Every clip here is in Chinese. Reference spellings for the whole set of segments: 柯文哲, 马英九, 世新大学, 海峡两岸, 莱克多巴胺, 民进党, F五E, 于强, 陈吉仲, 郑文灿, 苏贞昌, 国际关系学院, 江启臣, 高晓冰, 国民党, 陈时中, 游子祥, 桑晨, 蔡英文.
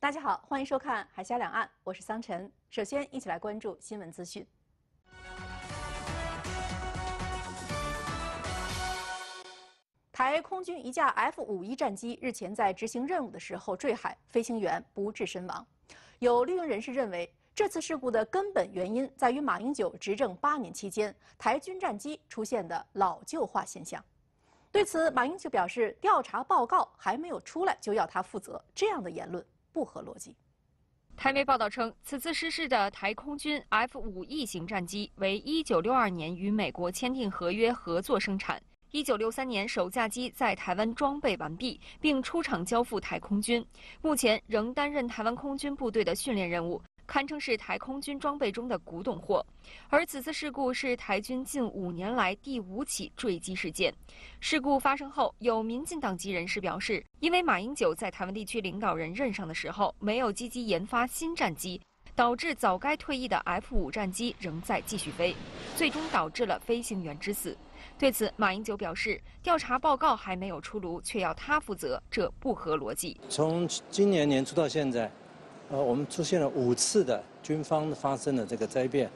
大家好，欢迎收看《海峡两岸》，我是桑晨。首先，一起来关注新闻资讯。台空军一架 F-5E 战机日前在执行任务的时候坠海，飞行员不治身亡。有绿营人士认为，这次事故的根本原因在于马英九执政8年期间，台军战机出现的老旧化现象。 对此，马英九表示，调查报告还没有出来就要他负责，这样的言论不合逻辑。台媒报道称，此次失事的台空军 F-5E 型战机为1962年与美国签订合约合作生产，1963年首架机在台湾装备完毕并出厂交付台空军，目前仍担任台湾空军部队的训练任务。 堪称是台空军装备中的古董货，而此次事故是台军近5年来第5起坠机事件。事故发生后，有民进党籍人士表示，因为马英九在台湾地区领导人任上的时候没有积极研发新战机，导致早该退役的 F-5战机仍在继续飞，最终导致了飞行员之死。对此，马英九表示，调查报告还没有出炉，却要他负责，这不合逻辑。从今年年初到现在。 我们出现了5次的军方发生的这个灾变，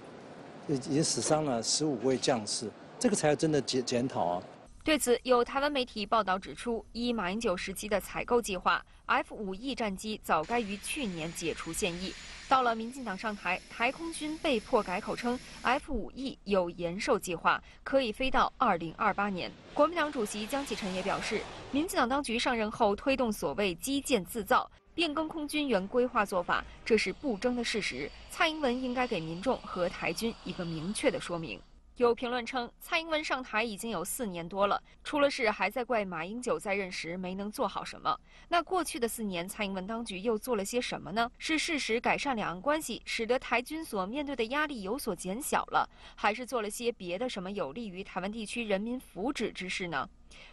已经死伤了15位将士，这个才要真的检讨啊。对此，有台湾媒体报道指出，依马英九时期的采购计划 ，F-5E 战机早该于去年解除现役。到了民进党上台，台空军被迫改口称 F-5E 有延寿计划，可以飞到2028年。国民党主席江启臣也表示，民进党当局上任后推动所谓基建自造。 变更空军原规划做法，这是不争的事实。蔡英文应该给民众和台军一个明确的说明。有评论称，蔡英文上台已经有4年多了，出了事还在怪马英九在任时没能做好什么。那过去的4年，蔡英文当局又做了些什么呢？是适时改善两岸关系，使得台军所面对的压力有所减小了，还是做了些别的什么有利于台湾地区人民福祉之事呢？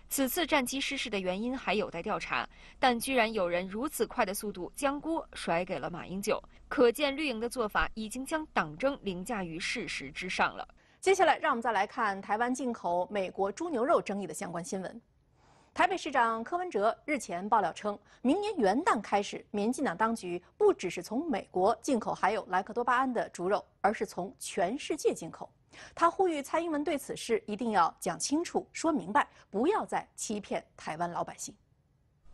此次战机失事的原因还有待调查，但居然有人如此快的速度将锅甩给了马英九，可见绿营的做法已经将党争凌驾于事实之上了。接下来，让我们再来看台湾进口美国猪牛肉争议的相关新闻。台北市长柯文哲日前爆料称，明年元旦开始，民进党当局不只是从美国进口含有莱克多巴胺的猪肉，而是从全世界进口。 他呼吁蔡英文对此事一定要讲清楚、说明白，不要再欺骗台湾老百姓。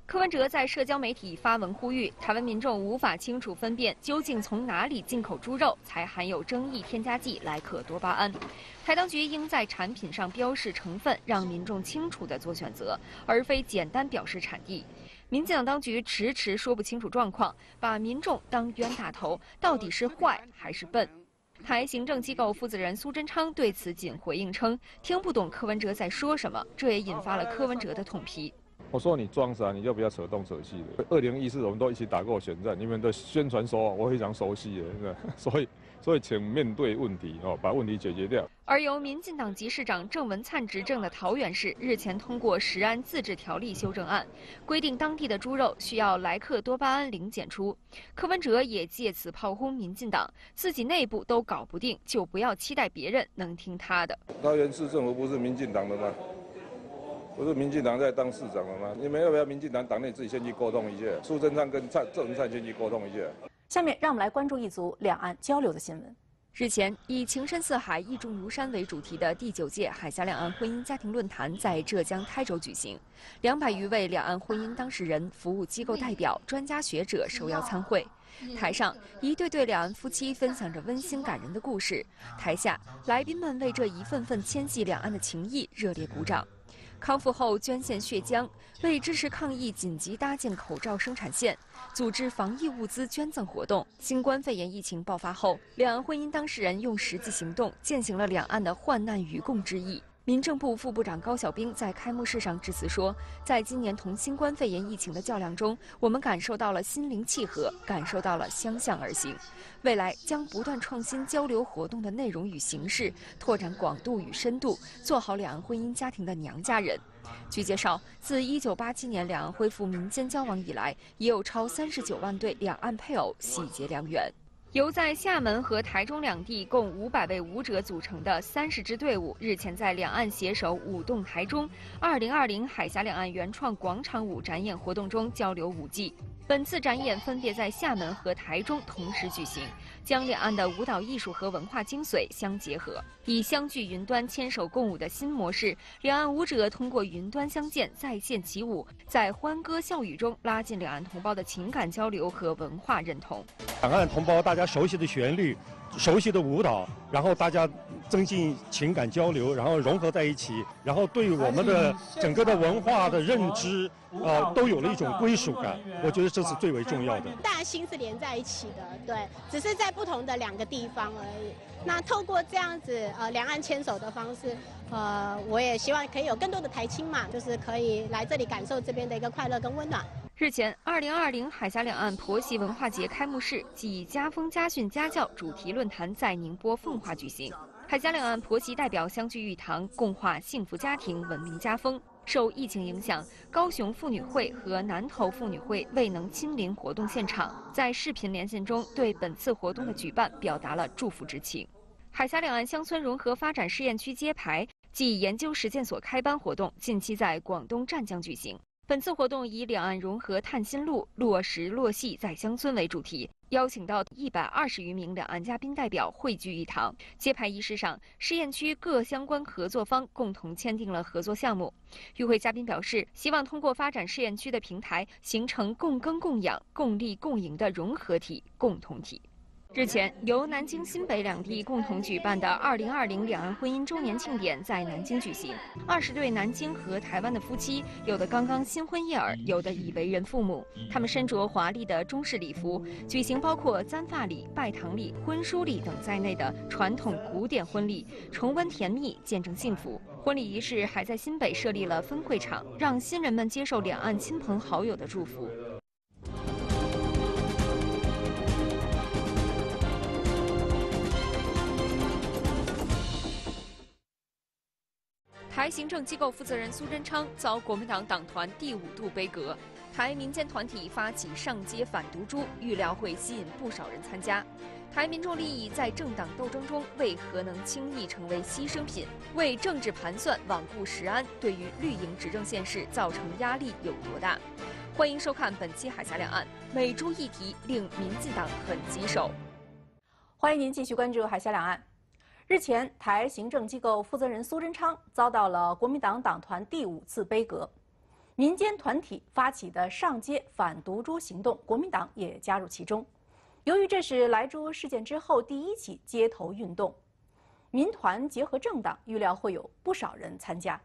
柯文哲在社交媒体发文呼吁，台湾民众无法清楚分辨究竟从哪里进口猪肉才含有争议添加剂莱克多巴胺，台当局应在产品上标示成分，让民众清楚地做选择，而非简单表示产地。 民进党当局迟迟说不清楚状况，把民众当冤大头，到底是坏还是笨？ 台行政机构负责人苏贞昌对此仅回应称：“听不懂柯文哲在说什么。”这也引发了柯文哲的痛批。我说你装傻，你就不要扯东扯西的。2014我们都一起打过选战，你们的宣传手法我非常熟悉的，所以请面对问题哦，把问题解决掉。而由民进党籍市长郑文灿执政的桃园市日前通过《食安自治条例》修正案，规定当地的猪肉需要莱克多巴胺零检出。柯文哲也借此炮轰民进党，自己内部都搞不定，就不要期待别人能听他的。桃园市政府不是民进党的吗？ 不是民进党在当市长了吗？你们要不要民进党党内自己先去沟通一下？苏贞昌跟郑文灿先去沟通一下。下面让我们来关注一组两岸交流的新闻。日前，以“情深似海，意重如山”为主题的第9届海峡两岸婚姻家庭论坛在浙江台州举行，200余位两岸婚姻当事人、服务机构代表、专家学者受邀参会。 台上，一对对两岸夫妻分享着温馨感人的故事；台下，来宾们为这一份份牵系两岸的情谊热烈鼓掌。康复后捐献血浆，为支持抗疫紧急搭建口罩生产线，组织防疫物资捐赠活动。新冠肺炎疫情爆发后，两岸婚姻当事人用实际行动践行了两岸的患难与共之意。 民政部副部长高晓冰在开幕式上致辞说，在今年同新冠肺炎疫情的较量中，我们感受到了心灵契合，感受到了相向而行。未来将不断创新交流活动的内容与形式，拓展广度与深度，做好两岸婚姻家庭的娘家人。据介绍，自1987年两岸恢复民间交往以来，已有超39万对两岸配偶喜结良缘。由在厦门和台中两地共500位舞者组成的30支队伍，日前在两岸携手舞动台中2020海峡两岸原创广场舞展演活动中交流舞技。本次展演分别在厦门和台中同时举行，将两岸的舞蹈艺术和文化精髓相结合，以相聚云端、牵手共舞的新模式，两岸舞者通过云端相见、在线起舞，在欢歌笑语中拉近两岸同胞的情感交流和文化认同。两岸同胞大家熟悉的旋律、熟悉的舞蹈，然后大家增进情感交流，然后融合在一起，然后对我们的整个的文化的认知都有了一种归属感。我觉得这是最为重要的。大家心是连在一起的，对，只是在不同的两个地方而已。那透过这样子两岸牵手的方式，我也希望可以有更多的台青嘛，就是可以来这里感受这边的一个快乐跟温暖。 日前，2020海峡两岸婆媳文化节开幕式暨家风家训家教主题论坛在宁波奉化举行。海峡两岸婆媳代表相聚一堂，共话幸福家庭、文明家风。受疫情影响，高雄妇女会和南投妇女会未能亲临活动现场，在视频连线中对本次活动的举办表达了祝福之情。海峡两岸乡村融合发展试验区揭牌暨研究实践所开班活动近期在广东湛江举行。 本次活动以“两岸融合探新路，落实落细在乡村”为主题，邀请到120余名两岸嘉宾代表汇聚一堂。揭牌仪式上，试验区各相关合作方共同签订了合作项目。与会嘉宾表示，希望通过发展试验区的平台，形成共耕共养、共利共赢的融合体、共同体。 日前，由南京、新北两地共同举办的2020两岸婚姻周年庆典在南京举行。20对南京和台湾的夫妻，有的刚刚新婚燕尔，有的已为人父母。他们身着华丽的中式礼服，举行包括簪发礼、拜堂礼、婚书礼等在内的传统古典婚礼，重温甜蜜，见证幸福。婚礼仪式还在新北设立了分会场，让新人们接受两岸亲朋好友的祝福。 台行政机构负责人苏贞昌遭国民党党团第5度杯葛，台民间团体发起上街反毒猪，预料会吸引不少人参加。台民众利益在政党斗争中为何能轻易成为牺牲品？为政治盘算罔顾食安，对于绿营执政县市造成压力有多大？欢迎收看本期《海峡两岸》，每周一题令民进党很棘手。欢迎您继续关注《海峡两岸》。 日前，台行政机构负责人苏贞昌遭到了国民党党团第5次杯葛，民间团体发起的上街反毒猪行动，国民党也加入其中。由于这是莱猪事件之后第1起街头运动，民团结合政党，预料会有不少人参加。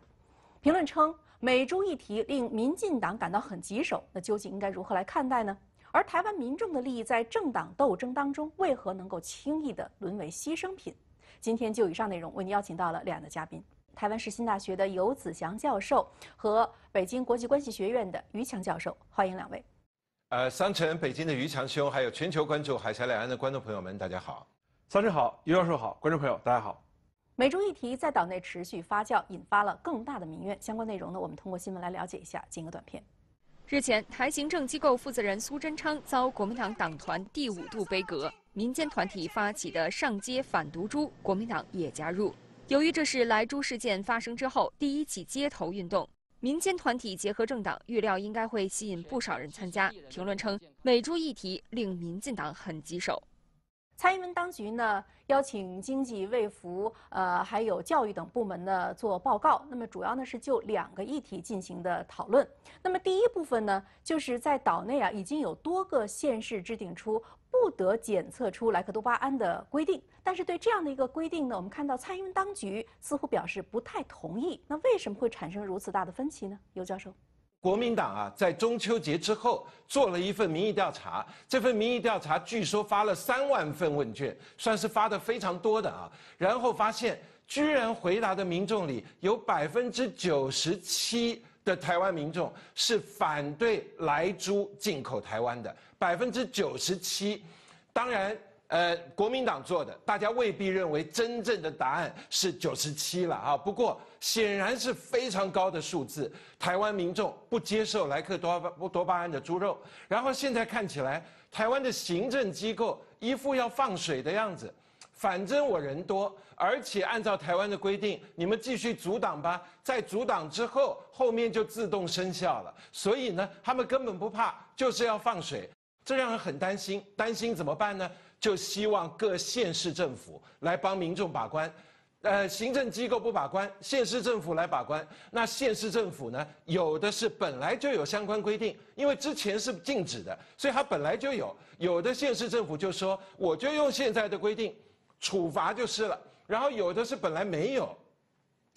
评论称，美猪议题令民进党感到很棘手，那究竟应该如何来看待呢？而台湾民众的利益在政党斗争当中，为何能够轻易地沦为牺牲品？ 今天就以上内容为您邀请到了两岸的嘉宾：台湾世新大学的游子祥教授和北京国际关系学院的于强教授，欢迎两位。桑晨，北京的于强兄，还有全球关注海峡两岸的观众朋友们，大家好。桑晨好，于教授好，观众朋友大家好。美猪议题在岛内持续发酵，引发了更大的民怨。相关内容呢，我们通过新闻来了解一下，进个短片。 日前，台行政机构负责人苏贞昌遭国民党党团第5度杯葛，民间团体发起的上街反毒猪，国民党也加入。由于这是莱猪事件发生之后第1起街头运动，民间团体结合政党，预料应该会吸引不少人参加。评论称，美猪议题令民进党很棘手。蔡英文当局呢邀请经济、卫福、还有教育等部门呢做报告。那么主要呢是就2个议题进行的讨论。那么第一部分呢，就是在岛内啊已经有多个县市制定出不得检测出莱克多巴胺的规定，但是对这样的一个规定呢，我们看到蔡英文当局似乎表示不太同意。那为什么会产生如此大的分歧呢？游教授。 国民党啊，在中秋节之后做了一份民意调查，这份民意调查据说发了3万份问卷，算是发的非常多的啊。然后发现，居然回答的民众里有97%的台湾民众是反对莱猪进口台湾的，97%。当然，国民党做的，大家未必认为真正的答案是97了啊。不过。 显然是非常高的数字，台湾民众不接受莱克多巴胺的猪肉，然后现在看起来，台湾的行政机构一副要放水的样子。反正我人多，而且按照台湾的规定，你们继续阻挡吧。在阻挡之后，后面就自动生效了。所以呢，他们根本不怕，就是要放水，这让人很担心。担心怎么办呢？就希望各县市政府来帮民众把关。 行政机构不把关，县市政府来把关。那县市政府呢，有的是本来就有相关规定，因为之前是禁止的，所以它本来就有。有的县市政府就说，我就用现在的规定，处罚就是了。然后有的是本来没有，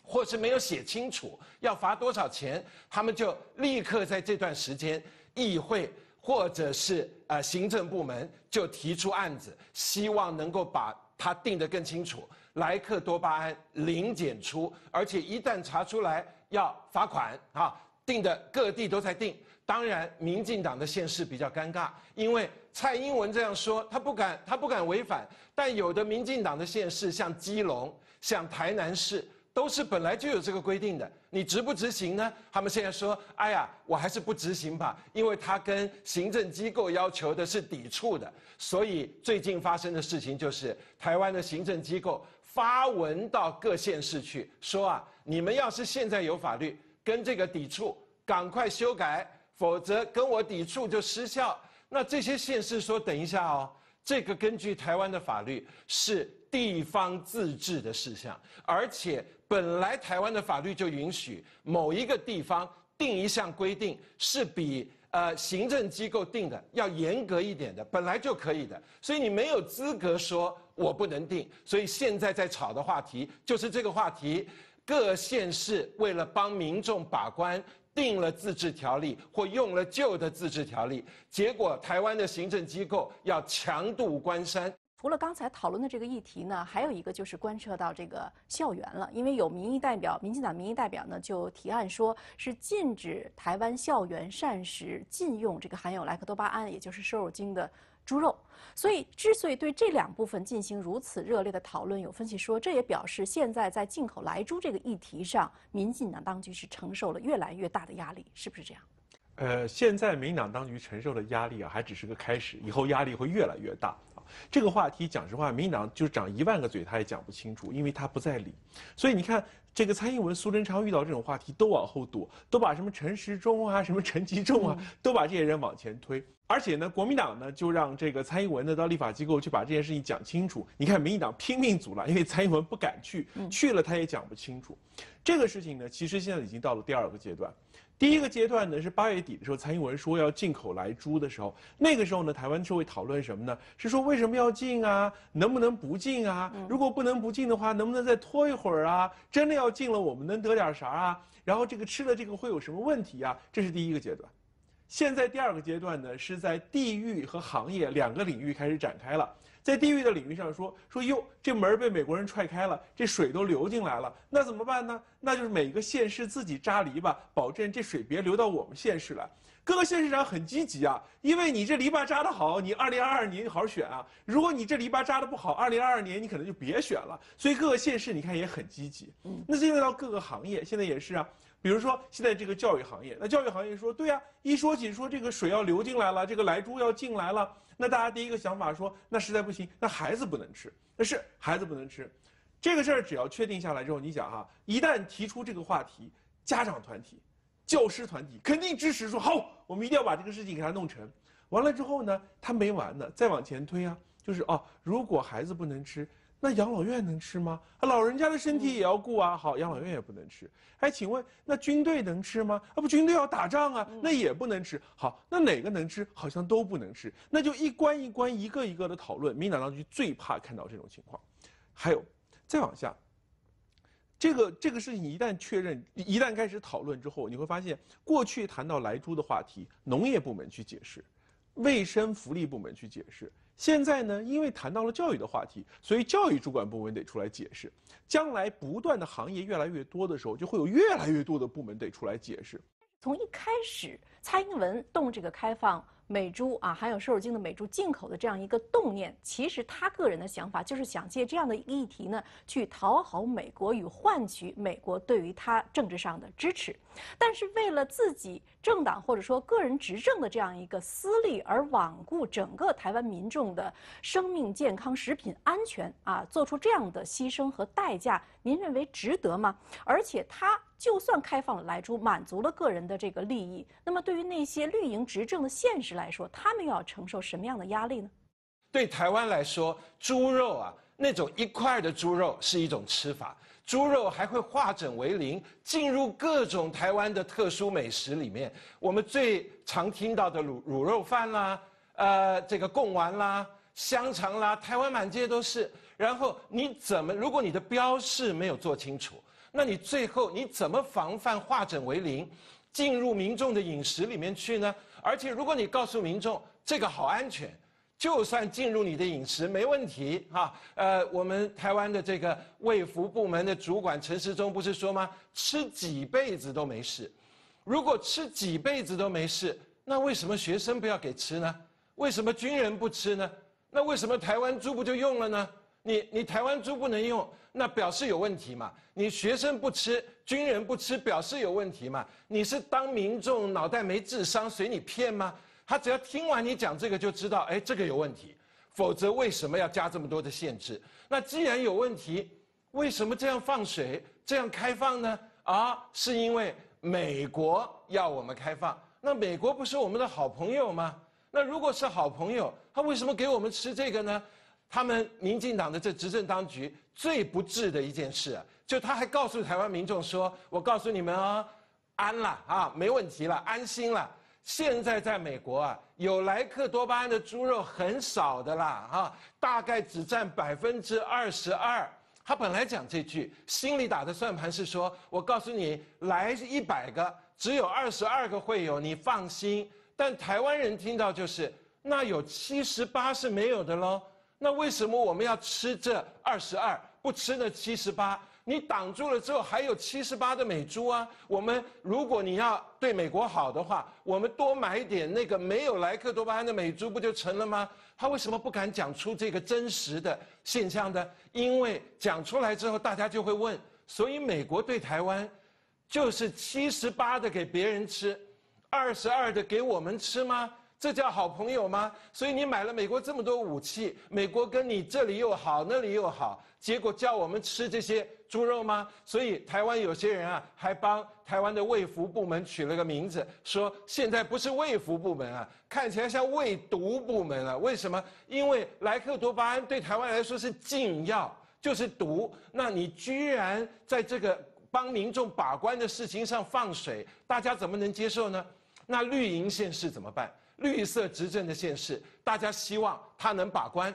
或是没有写清楚要罚多少钱，他们就立刻在这段时间，议会或者是行政部门就提出案子，希望能够把它定得更清楚。 莱克多巴胺零检出，而且一旦查出来要罚款啊！定的各地都在定。当然，民进党的县市比较尴尬，因为蔡英文这样说，他不敢违反。但有的民进党的县市，像基隆、像台南市，都是本来就有这个规定的。你执不执行呢？他们现在说，哎呀，我还是不执行吧，因为他跟行政机构要求的是抵触的。所以最近发生的事情就是，台湾的行政机构。 发文到各县市去说啊，你们要是现在有法律跟这个抵触，赶快修改，否则跟我抵触就失效。那这些县市说，等一下哦，这个根据台湾的法律是地方自治的事项，而且本来台湾的法律就允许某一个地方定一项规定是比。 行政机构定的要严格一点的，本来就可以的，所以你没有资格说我不能定。所以现在在吵的话题就是这个话题，各县市为了帮民众把关，定了自治条例或用了旧的自治条例，结果台湾的行政机构要强渡关山。 除了刚才讨论的这个议题呢，还有一个就是关涉到这个校园了，因为有民意代表，民进党民意代表呢就提案说是禁止台湾校园膳食禁用这个含有莱克多巴胺，也就是瘦肉精的猪肉。所以，之所以对这两部分进行如此热烈的讨论，有分析说，这也表示现在在进口莱猪这个议题上，民进党当局是承受了越来越大的压力，是不是这样？ 现在民进党当局承受的压力啊，还只是个开始，以后压力会越来越大啊。这个话题，讲实话，民进党就是长10000个嘴，他也讲不清楚，因为他不在理。所以你看，这个蔡英文、苏贞昌遇到这种话题都往后躲，都把什么陈时中啊、什么陈吉仲啊，都把这些人往前推。而且呢，国民党呢就让这个蔡英文呢到立法机构去把这件事情讲清楚。你看，民进党拼命阻拦，因为蔡英文不敢去，去了他也讲不清楚。这个事情呢，其实现在已经到了第2个阶段。 第一个阶段呢是8月底的时候，蔡英文说要进口莱猪的时候，那个时候呢，台湾社会讨论什么呢？是说为什么要禁啊？能不能不禁啊？如果不能不禁的话，能不能再拖一会儿啊？真的要禁了，我们能得点啥啊？然后这个吃了这个会有什么问题啊？这是第一个阶段。现在第2个阶段呢是在地域和行业2个领域开始展开了。 在地域的领域上说哟，这门被美国人踹开了，这水都流进来了，那怎么办呢？那就是每个县市自己扎篱笆，保证这水别流到我们县市来。各个县市长很积极啊，因为你这篱笆扎得好，你2022年好选啊；如果你这篱笆扎得不好，2022年你可能就别选了。所以各个县市你看也很积极。那进入到各个行业，现在也是啊。 比如说，现在这个教育行业，那教育行业说，对呀，一说起说这个水要流进来了，这个莱猪要进来了，那大家第一个想法说，那实在不行，那孩子不能吃，那是孩子不能吃，这个事儿只要确定下来之后，你想哈，一旦提出这个话题，家长团体、教师团体肯定支持说，好，我们一定要把这个事情给它弄成。完了之后呢，他没完呢，再往前推啊，就是哦，如果孩子不能吃。 那养老院能吃吗？老人家的身体也要顾啊。好，养老院也不能吃。哎，请问那军队能吃吗？啊，不，军队要打仗啊，那也不能吃。好，那哪个能吃？好像都不能吃。那就一关一关、一个一个的讨论。民进党当局最怕看到这种情况。还有，再往下，这个事情一旦确认，一旦开始讨论之后，你会发现，过去谈到莱猪的话题，农业部门去解释，卫生福利部门去解释。 现在呢，因为谈到了教育的话题，所以教育主管部门得出来解释。将来不断的行业越来越多的时候，就会有越来越多的部门得出来解释。从一开始，蔡英文动这个开放美猪啊，含有瘦肉精的美猪进口的这样一个动念。其实他个人的想法就是想借这样的议题呢，去讨好美国与换取美国对于他政治上的支持。但是为了自己政党或者说个人执政的这样一个私利，而罔顾整个台湾民众的生命健康、食品安全啊，做出这样的牺牲和代价，您认为值得吗？而且他。 就算开放了莱猪，满足了个人的这个利益，那么对于那些绿营执政的现实来说，他们又要承受什么样的压力呢？对台湾来说，猪肉啊，那种1块的猪肉是一种吃法，猪肉还会化整为零，进入各种台湾的特殊美食里面。我们最常听到的卤肉饭啦，这个贡丸啦、香肠啦，台湾满街都是。然后你怎么，如果你的标示没有做清楚？ 那你最后你怎么防范化整为零，进入民众的饮食里面去呢？而且如果你告诉民众这个好安全，就算进入你的饮食没问题哈、我们台湾的这个卫福部门的主管陈时中不是说吗？吃几辈子都没事。如果吃几辈子都没事，那为什么学生不要给吃呢？为什么军人不吃呢？那为什么台湾猪不就用了呢？ 你台湾猪不能用，那表示有问题嘛？你学生不吃，军人不吃，表示有问题嘛？你是当民众脑袋没智商随你骗吗？他只要听完你讲这个就知道，哎，这个有问题，否则为什么要加这么多的限制？那既然有问题，为什么这样放水，这样开放呢？啊，是因为美国要我们开放，那美国不是我们的好朋友吗？那如果是好朋友，他为什么给我们吃这个呢？ 他们民进党的这执政当局最不智的一件事啊，就他还告诉台湾民众说：“我告诉你们啊，安了啊，没问题了，安心了。现在在美国啊，有莱克多巴胺的猪肉很少的啦啊，大概只占22%。”他本来讲这句，心里打的算盘是说：“我告诉你，来100个，只有22个会有，你放心。”但台湾人听到就是，那有78是没有的喽。 那为什么我们要吃这22，不吃那78？你挡住了之后，还有78的美猪啊！我们如果你要对美国好的话，我们多买一点那个没有莱克多巴胺的美猪，不就成了吗？他为什么不敢讲出这个真实的现象呢？因为讲出来之后，大家就会问。所以美国对台湾，就是78的给别人吃，22的给我们吃吗？ 这叫好朋友吗？所以你买了美国这么多武器，美国跟你这里又好那里又好，结果叫我们吃这些猪肉吗？所以台湾有些人啊，还帮台湾的卫福部门取了个名字，说现在不是卫福部门啊，看起来像卫毒部门啊。为什么？因为莱克多巴胺对台湾来说是禁药，就是毒。那你居然在这个帮民众把关的事情上放水，大家怎么能接受呢？那绿营县市怎么办？ 绿色执政的县市，大家希望他能把关，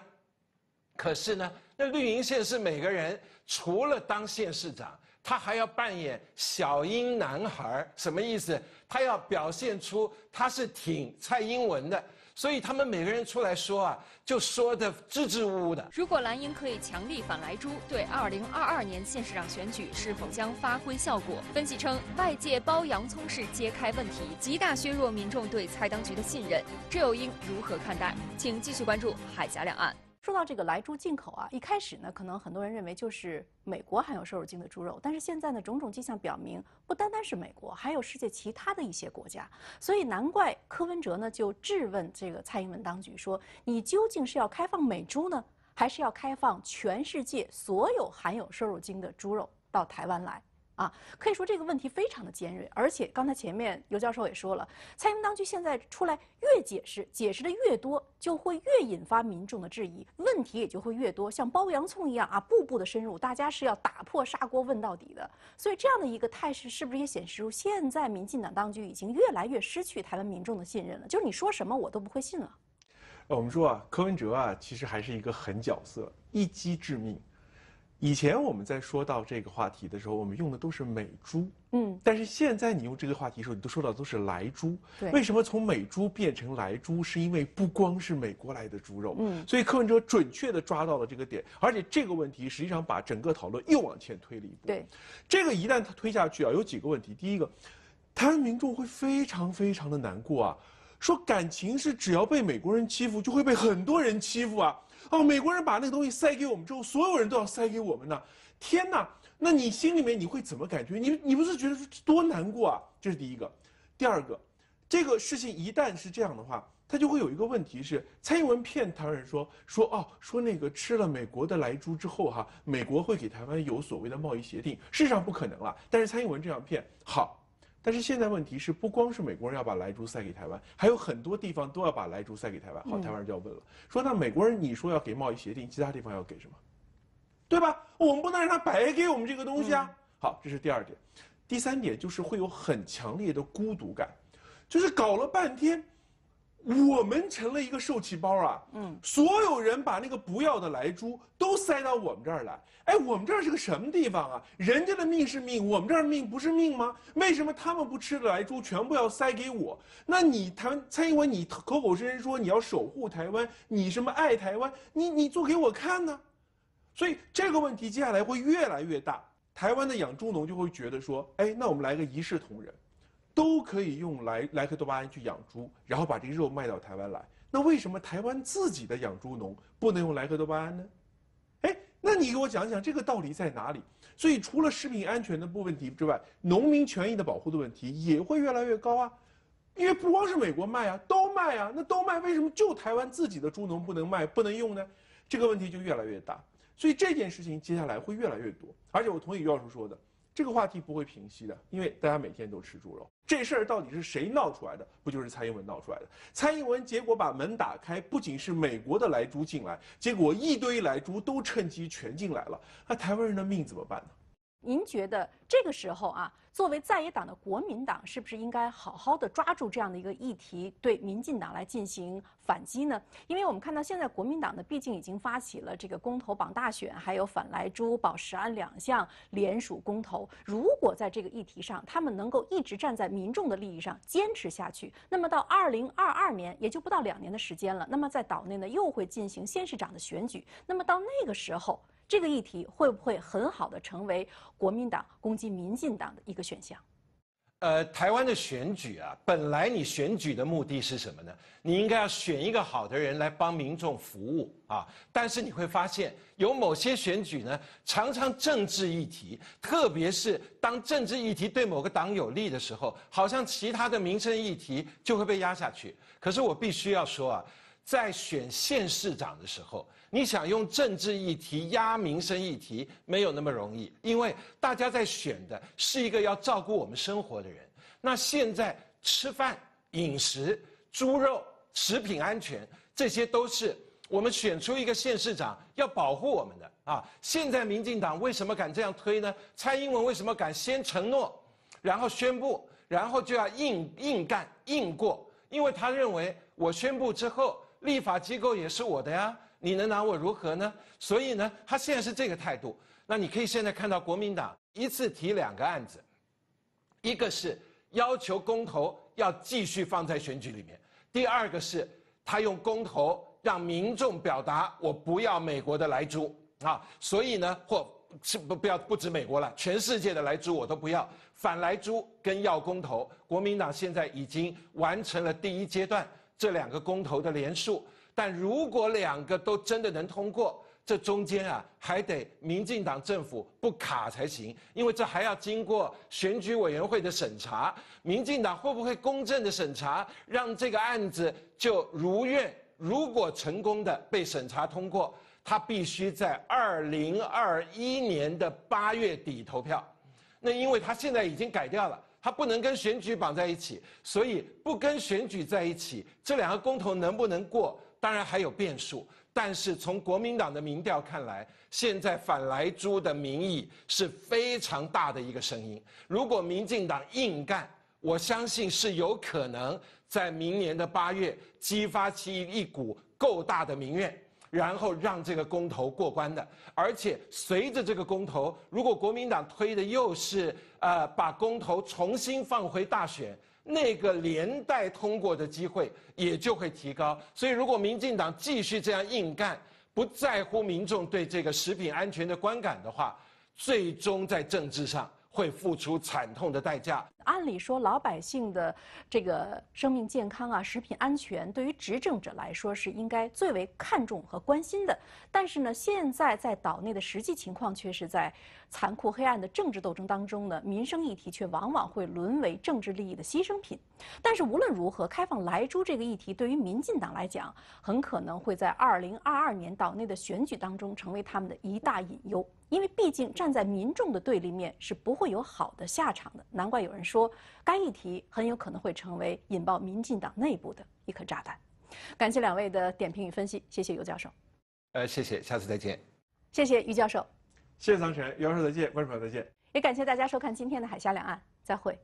可是呢，那绿营县市每个人除了当县市长，他还要扮演小英男孩，什么意思？他要表现出他是挺蔡英文的。 所以他们每个人出来说啊，就说的支支吾吾的。如果蓝营可以强力反莱猪，对2022年县市长选举是否将发挥效果？分析称，外界包洋葱式揭开问题，极大削弱民众对蔡当局的信任。这又应如何看待？请继续关注海峡两岸。说到这个莱猪进口啊，一开始呢，可能很多人认为就是美国含有瘦肉精的猪肉，但是现在呢，种种迹象表明，不单单是美国，还有世界其他的一些国家，所以难怪柯文哲呢就质问这个蔡英文当局说：“你究竟是要开放美猪呢，还是要开放全世界所有含有瘦肉精的猪肉到台湾来？” 啊，可以说这个问题非常的尖锐，而且刚才前面尤教授也说了，蔡英文当局现在出来越解释，解释的越多，就会越引发民众的质疑，问题也就会越多，像剥洋葱一样啊，步步的深入，大家是要打破砂锅问到底的。所以这样的一个态势，是不是也显示出现在民进党当局已经越来越失去台湾民众的信任了？就是你说什么我都不会信了。我们说啊，柯文哲啊，其实还是一个狠角色，一击致命。 以前我们在说到这个话题的时候，我们用的都是美猪，但是现在你用这个话题的时候，你都说到的都是莱猪。对，为什么从美猪变成莱猪？是因为不光是美国来的猪肉，所以柯文哲准确地抓到了这个点，而且这个问题实际上把整个讨论又往前推了一步。对，这个一旦他推下去啊，有几个问题。第一个，台湾民众会非常非常的难过啊。说感情是只要被美国人欺负，就会被很多人欺负啊！哦，美国人把那个东西塞给我们之后，所有人都要塞给我们呢。天哪！那你心里面你会怎么感觉？你不是觉得多难过啊？这是第一个。第二个，这个事情一旦是这样的话，它就会有一个问题是，蔡英文骗台湾人说那个吃了美国的莱猪之后哈，美国会给台湾有所谓的贸易协定，事实上不可能了。但是蔡英文这样骗好。 但是现在问题是，不光是美国人要把莱猪塞给台湾，还有很多地方都要把莱猪塞给台湾。好，台湾人就要问了，说那美国人你说要给贸易协定，其他地方要给什么？对吧？我们不能让他白给我们这个东西啊。好，这是第二点。第三点就是会有很强烈的孤独感，就是搞了半天，我们成了一个受气包啊。所有人把那个不要的莱猪都塞到我们这儿来。 哎，我们这儿是个什么地方啊？人家的命是命，我们这儿的命不是命吗？为什么他们不吃的来猪全部要塞给我？那你蔡英文，你口口声声说你要守护台湾，你什么爱台湾，你做给我看呢？所以这个问题接下来会越来越大。台湾的养猪农就会觉得说，哎，那我们来个一视同仁，都可以用莱克多巴胺去养猪，然后把这个肉卖到台湾来。那为什么台湾自己的养猪农不能用莱克多巴胺呢？ 那你给我讲讲这个道理在哪里？所以除了食品安全的问题之外，农民权益的保护的问题也会越来越高啊，因为不光是美国卖啊，都卖啊，那都卖，为什么就台湾自己的猪农不能卖、不能用呢？这个问题就越来越大，所以这件事情接下来会越来越多。而且我同意于教授说的，这个话题不会平息的，因为大家每天都吃猪肉。这事儿到底是谁闹出来的？不就是蔡英文闹出来的？蔡英文结果把门打开，不仅是美国的莱猪进来，结果一堆莱猪都趁机全进来了。那台湾人的命怎么办呢？您觉得这个时候啊，作为在野党的国民党，是不是应该好好的抓住这样的一个议题，对民进党来进行反击呢？因为我们看到现在国民党呢，毕竟已经发起了这个公投、绑大选，还有反莱猪、保食安两项联署公投。如果在这个议题上，他们能够一直站在民众的利益上坚持下去，那么到2022年，也就不到2年的时间了。那么在岛内呢，又会进行县市长的选举。那么到那个时候，这个议题会不会很好的成为国民党攻击民进党的一个选项？ 台湾的选举啊，本来你选举的目的是什么呢？你应该要选一个好的人来帮民众服务啊。但是你会发现，有某些选举呢，常常政治议题，特别是当政治议题对某个党有利的时候，好像其他的民生议题就会被压下去。可是我必须要说啊，在选县市长的时候， 你想用政治议题压民生议题，没有那么容易，因为大家在选的是一个要照顾我们生活的人。那现在吃饭、饮食、猪肉、食品安全，这些都是我们选出一个县市长要保护我们的啊。现在民进党为什么敢这样推呢？蔡英文为什么敢先承诺，然后宣布，然后就要硬干、硬过？因为他认为我宣布之后，立法机构也是我的呀。 你能拿我如何呢？所以呢，他现在是这个态度。那你可以现在看到国民党一次提2个案子，一个是要求公投要继续放在选举里面，第二个是他用公投让民众表达我不要美国的莱猪啊，所以呢，或是不止美国了，全世界的莱猪我都不要。反莱猪跟要公投，国民党现在已经完成了第一阶段这2个公投的联署。 但如果2个都真的能通过，这中间啊还得民进党政府不卡才行，因为这还要经过选举委员会的审查，民进党会不会公正的审查，让这个案子就如愿？如果成功的被审查通过，他必须在2021年的8月底投票。那因为他现在已经改掉了。 它不能跟选举绑在一起，所以不跟选举在一起，这2个公投能不能过，当然还有变数。但是从国民党的民调看来，现在反莱猪的民意是非常大的一个声音。如果民进党硬干，我相信是有可能在明年的8月激发起一股够大的民怨。 然后让这个公投过关的，而且随着这个公投，如果国民党推的又是把公投重新放回大选，那个连带通过的机会也就会提高。所以，如果民进党继续这样硬干，不在乎民众对这个食品安全的观感的话，最终在政治上会付出惨痛的代价。按理说，老百姓的这个生命健康啊、食品安全，对于执政者来说是应该最为看重和关心的。但是呢，现在在岛内的实际情况却是在残酷黑暗的政治斗争当中呢，民生议题却往往会沦为政治利益的牺牲品。但是无论如何，开放莱猪这个议题对于民进党来讲，很可能会在2022年岛内的选举当中成为他们的一大隐忧。 因为毕竟站在民众的对立面是不会有好的下场的，难怪有人说该议题很有可能会成为引爆民进党内部的一颗炸弹。感谢两位的点评与分析，谢谢尤教授。谢谢，下次再见。谢谢于教授。谢谢张泉，尤教授再见，观众朋友再见。也感谢大家收看今天的《海峡两岸》，再会。